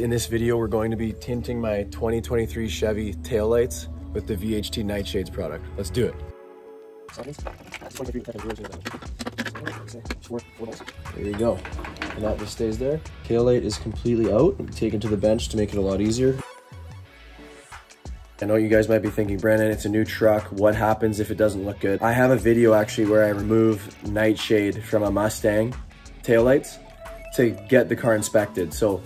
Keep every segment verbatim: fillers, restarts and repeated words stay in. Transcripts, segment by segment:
In this video, we're going to be tinting my twenty twenty-three Chevy taillights with the V H T Nightshades product. Let's do it. There you go. And that just stays there. Taillight is completely out. It'll be taken to the bench to make it a lot easier. I know you guys might be thinking, Brandon, it's a new truck. What happens if it doesn't look good? I have a video actually where I remove nightshade from a Mustang taillights to get the car inspected. So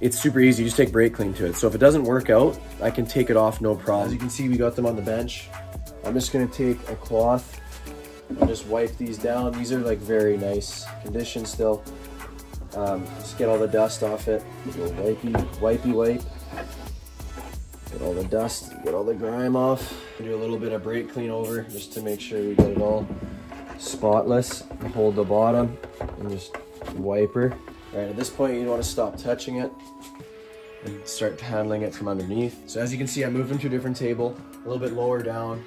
it's super easy. You just take brake clean to it. So if it doesn't work out, I can take it off, no problem. As you can see, we got them on the bench. I'm just gonna take a cloth and just wipe these down. These are like very nice condition still. Um, just get all the dust off it. A little wipey, wipey wipe. Get all the dust, get all the grime off. Do a little bit of brake clean over just to make sure we get it all spotless. Hold the bottom and just wipe her. All right, at this point, you don't want to stop touching it and start handling it from underneath. So as you can see, I moved them to a different table, a little bit lower down,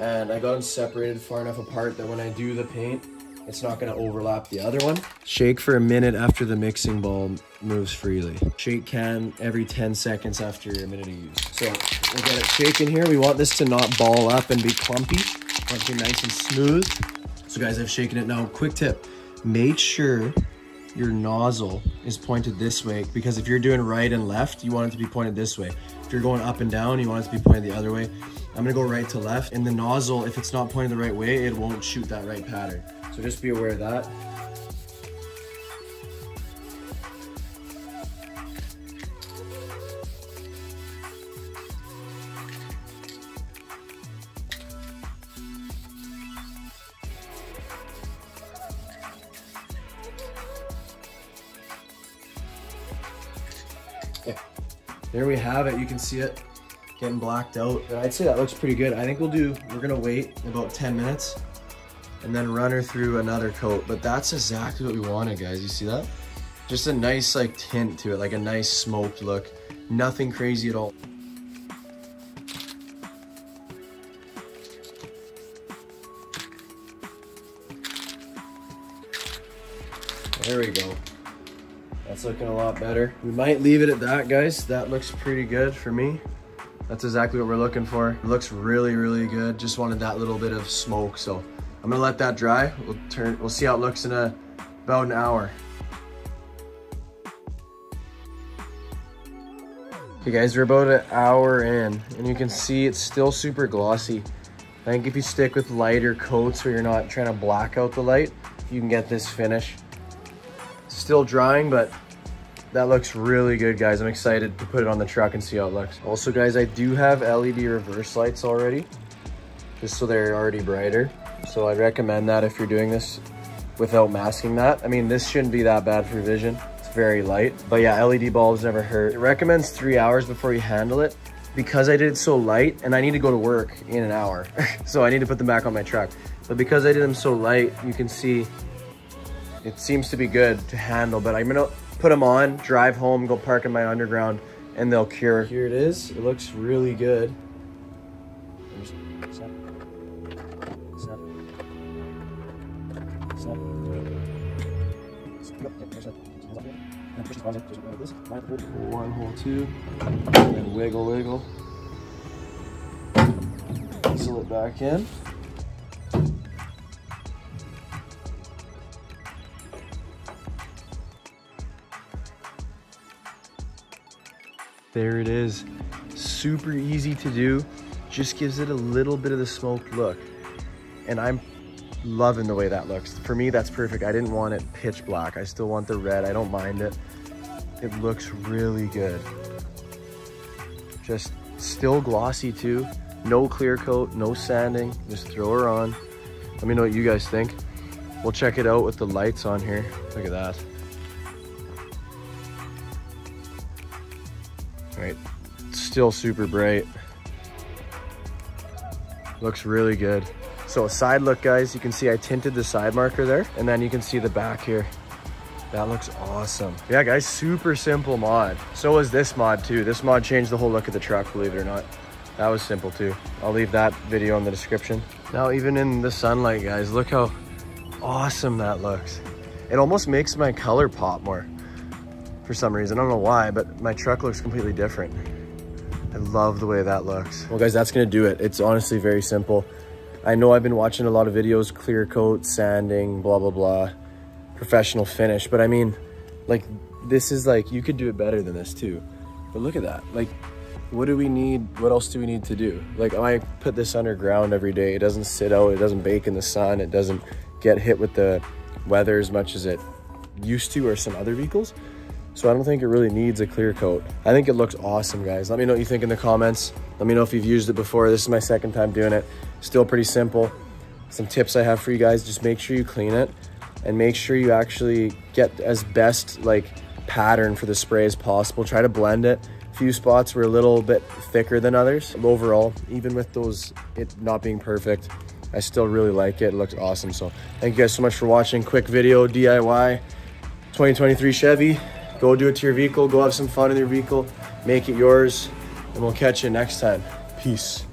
and I got them separated far enough apart that when I do the paint, it's not going to overlap the other one. Shake for a minute after the mixing bowl moves freely. Shake can every ten seconds after a minute of use. So we'll get it shaken here. We want this to not ball up and be clumpy. We want it to be nice and smooth. So guys, I've shaken it now. Quick tip, make sure your nozzle is pointed this way, because if you're doing right and left, you want it to be pointed this way. If you're going up and down, you want it to be pointed the other way. I'm gonna go right to left, and the nozzle, if it's not pointed the right way, it won't shoot that right pattern. So just be aware of that. Okay. There we have it. You can see it getting blacked out. I'd say that looks pretty good. I think we'll do, we're gonna wait about ten minutes and then run her through another coat. But that's exactly what we wanted, guys. You see that? Just a nice like tint to it, like a nice smoked look. Nothing crazy at all. There we go. That's looking a lot better. We might leave it at that, guys. That looks pretty good for me. That's exactly what we're looking for. It looks really, really good. Just wanted that little bit of smoke, so I'm gonna let that dry. We'll turn. We'll see how it looks in a, about an hour. Okay, guys, we're about an hour in, and you can see it's still super glossy. I think if you stick with lighter coats where you're not trying to black out the light, you can get this finish. Still drying, but that looks really good, guys. I'm excited to put it on the truck and see how it looks. Also, guys, I do have L E D reverse lights already, just so they're already brighter. So I recommend that if you're doing this without masking that. I mean, this shouldn't be that bad for vision. It's very light, but yeah, L E D bulbs never hurt. It recommends three hours before you handle it. Because I did it so light, and I need to go to work in an hour, so I need to put them back on my truck. But because I did them so light, you can see it seems to be good to handle, but I'm gonna put them on, drive home, go park in my underground, and they'll cure. Here it is, it looks really good. One hole, two, and wiggle, wiggle. Seal it back in. There it is. Super easy to do. Just gives it a little bit of the smoked look. And I'm loving the way that looks. For me, that's perfect. I didn't want it pitch black. I still want the red. I don't mind it. It looks really good. Just still glossy too. No clear coat, no sanding. Just throw her on. Let me know what you guys think. We'll check it out with the lights on here. Look at that. All right, still super bright. Looks really good. So a side look, guys, you can see I tinted the side marker there, and then you can see the back here. That looks awesome. Yeah, guys, super simple mod. So is this mod too. This mod changed the whole look of the truck, believe it or not. That was simple too. I'll leave that video in the description. Now, even in the sunlight, guys, look how awesome that looks. It almost makes my color pop more. for some reason. I don't know why, but my truck looks completely different. I love the way that looks. Well guys, that's gonna do it. It's honestly very simple. I know I've been watching a lot of videos, clear coat, sanding, blah, blah, blah, professional finish. But I mean, like this is like, you could do it better than this too. But look at that. Like, what do we need? What else do we need to do? Like I put this underground every day. It doesn't sit out. It doesn't bake in the sun. It doesn't get hit with the weather as much as it used to or some other vehicles. So I don't think it really needs a clear coat. I think it looks awesome, guys. Let me know what you think in the comments. Let me know if you've used it before. This is my second time doing it. Still pretty simple. Some tips I have for you guys, just make sure you clean it and make sure you actually get as best like pattern for the spray as possible. Try to blend it. A few spots were a little bit thicker than others. Overall, even with those, it not being perfect, I still really like it. It looks awesome. So thank you guys so much for watching. Quick video, D I Y, twenty twenty-three Chevy. Go do it to your vehicle. Go have some fun in your vehicle. Make it yours. And we'll catch you next time. Peace.